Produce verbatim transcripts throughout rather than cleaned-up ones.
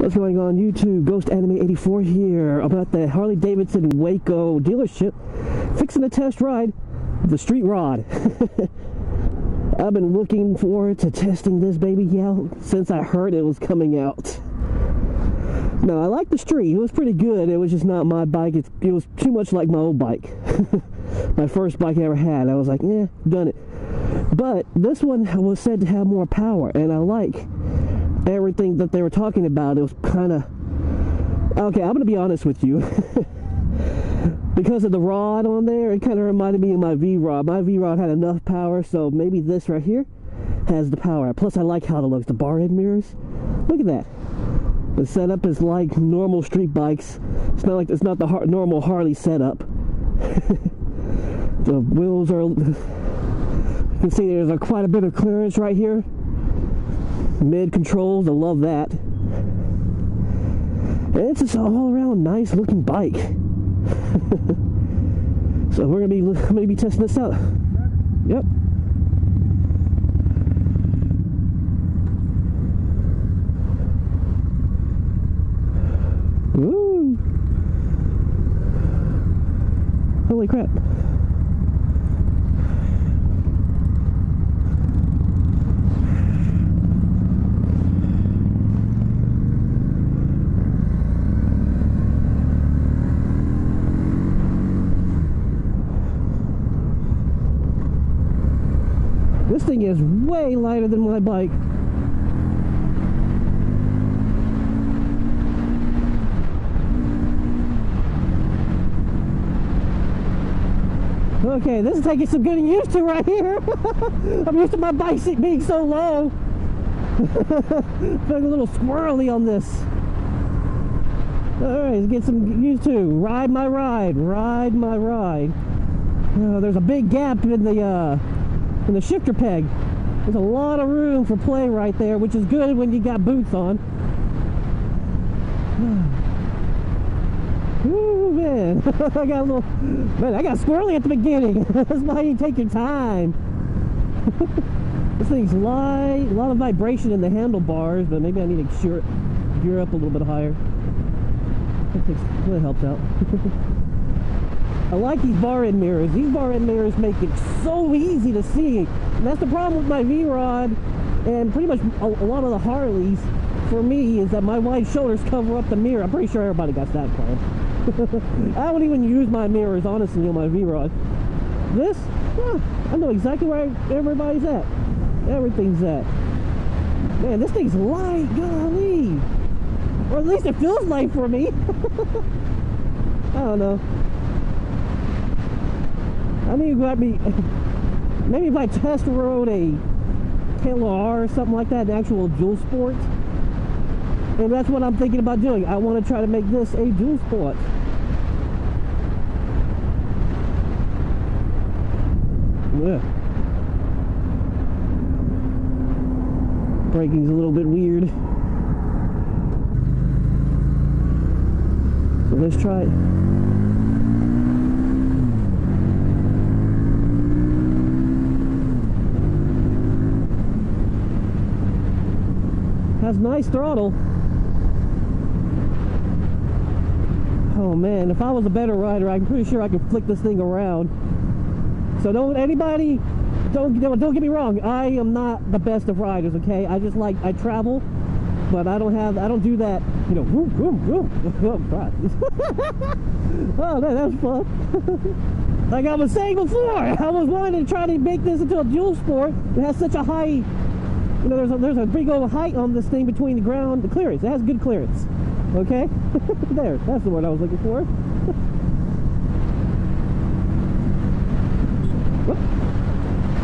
What's going on YouTube? Ghost Anime eighty-four here. I'm at the Harley-Davidson Waco dealership fixing a test ride the Street Rod. I've been looking forward to testing this baby out since I heard it was coming out. Now I like the Street. It was pretty good. It was just not my bike. It, it was too much like my old bike. My first bike I ever had. I was like, eh, done it. But this one was said to have more power, and I like everything that they were talking about. It was kind of... Okay, I'm going to be honest with you. Because of the rod on there, it kind of reminded me of my V-Rod. My V-Rod had enough power, so maybe this right here has the power. Plus, I like how it looks. The bar head mirrors. Look at that. The setup is like normal street bikes. It's not like... It's not the har normal Harley setup. The wheels are... You can see there's a quite a bit of clearance right here. Mid controls, I love that. And it's just an all-around nice looking bike. So we're gonna be I'm gonna be testing this out. Yep. Woo! Holy crap. This thing is way lighter than my bike. Okay, this is taking some getting used to right here. I'm used to my bike seat being so low. Feeling a little squirrely on this. All right, let's get some used to. Ride my ride, ride my ride. Oh, there's a big gap in the... Uh, And the shifter peg. There's a lot of room for play right there, which is good when you got boots on. Ooh, man. I got a little man, I got squirrely at the beginning. That's why you take your time. This thing's light, a lot of vibration in the handlebars, but maybe I need to gear, gear up a little bit higher. That takes, really helps out. I like these bar end mirrors. These bar end mirrors make it so easy to see. And that's the problem with my V-Rod and pretty much a, a lot of the Harleys for me is that my wide shoulders cover up the mirror. I'm pretty sure everybody got that problem. I don't even use my mirrors, honestly, on my V-Rod. This, yeah, I know exactly where everybody's at. Everything's at. Man, this thing's light, golly. Or at least it feels light for me. I don't know. I think you got me. Maybe if I test rode a K L R or something like that, an actual dual sport, and that's what I'm thinking about doing. I want to try to make this a dual sport. Yeah. Braking's a little bit weird. So let's try it. That's nice throttle. Oh man, if I was a better rider, I'm pretty sure I could flick this thing around. So don't anybody, don't don't get me wrong. I am not the best of riders, okay? I just like I travel, but I don't have I don't do that. You know, whoop whoop whoop. Oh man, that was fun. Like I was saying before, I was wanting to try to make this into a dual sport. It has such a high. You know, there's a, there's a big old height on this thing between the ground, the clearance. It has good clearance. Okay? There, that's the word I was looking for.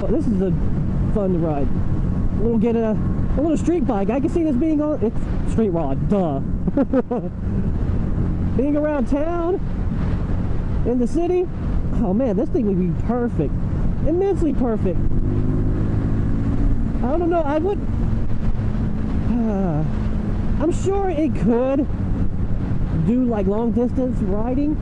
Oh, this is a fun ride. A little get a, a little street bike. I can see this being on, it's Street Rod, duh. Being around town, in the city. Oh man, this thing would be perfect. Immensely perfect. I don't know, I would, uh, I'm sure it could do like long distance riding,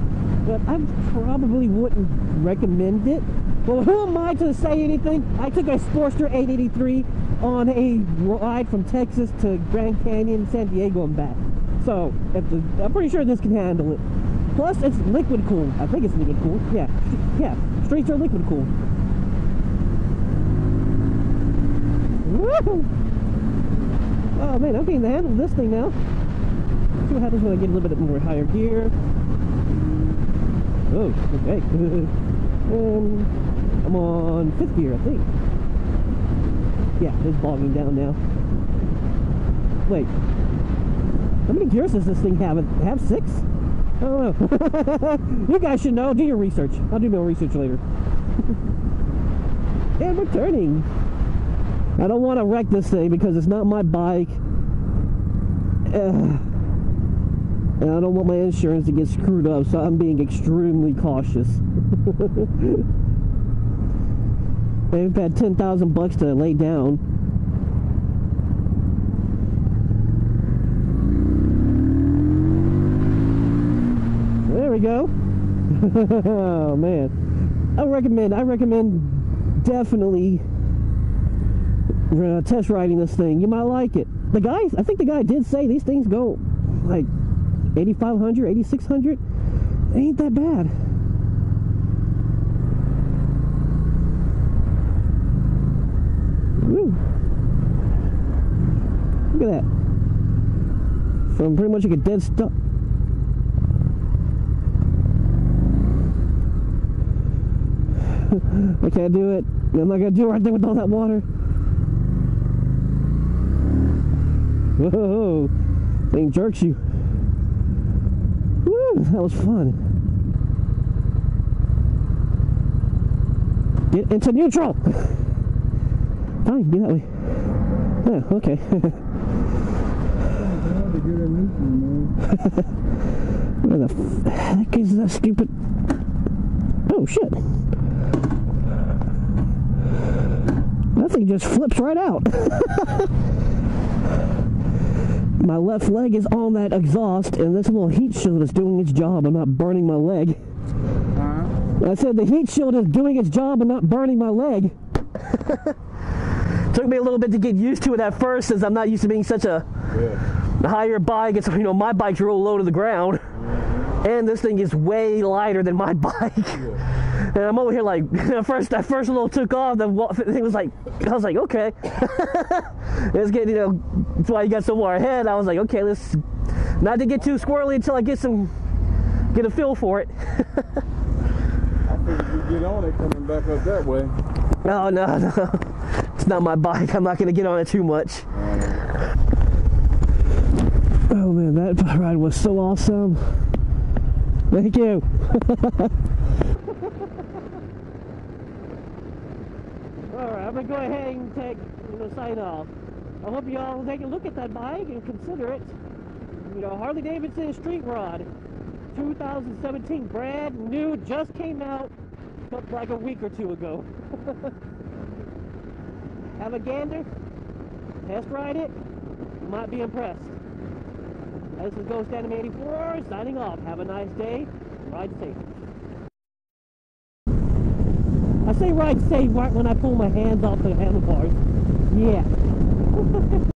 but I probably wouldn't recommend it. Well, who am I to say anything? I took a Sportster eight eighty-three on a ride from Texas to Grand Canyon, San Diego and back. So if the, I'm pretty sure this can handle it. Plus it's liquid cooled. I think it's liquid cooled. Yeah, yeah. Streetster liquid cooled. Woo! Oh man, I'm getting the handle of this thing now. See what happens when I get a little bit more higher gear. Oh, okay. um, I'm on fifth gear, I think. Yeah, it's bogging down now. Wait, how many gears does this thing have? Have six? I don't know. You guys should know. Do your research. I'll do my research later. And we're turning. I don't want to wreck this thing because it's not my bike. Ugh. And I don't want my insurance to get screwed up, so I'm being extremely cautious. They've had ten thousand bucks to lay down. There we go. Oh man, I recommend. I recommend definitely uh, test riding this thing. You might like it. The guy, I think the guy did say these things go like eighty-five hundred, eighty-six hundred, ain't that bad. Woo. Look at that. From pretty much like a dead stop. I can't do it. I'm not gonna do it right there with all that water. Whoa, thing jerks you. That was fun. Get into neutral. Fine, be that way. Yeah, okay. Where the heck is that stupid? Oh shit! That thing just flips right out. My left leg is on that exhaust, and this little heat shield is doing its job. I'm not burning my leg. Huh? I said the heat shield is doing its job and not burning my leg. Took me a little bit to get used to it at first, since I'm not used to being such a yeah. higher bike. It's, you know, my bike's real low to the ground, mm-hmm. and this thing is way lighter than my bike. Yeah. And I'm over here like, at first, I first little took off. The thing was like, I was like, okay. It's getting, you know, that's why you got so far ahead. I was like, okay, let's not to get too squirrely until I get some, get a feel for it. I think if you get on it, coming back up that way. No, no, no. It's not my bike. I'm not gonna get on it too much. Oh man, that ride was so awesome. Thank you. All right, I'm gonna go ahead and take the sign off. I hope you all take a look at that bike and consider it. You know, Harley-Davidson Street Rod, two thousand seventeen, brand new, just came out like a week or two ago. Have a gander, test ride it, you might be impressed. This is Ghost Anime eighty-four signing off. Have a nice day. Ride safe. I say ride safe right when I pull my hands off the handlebars. Yeah.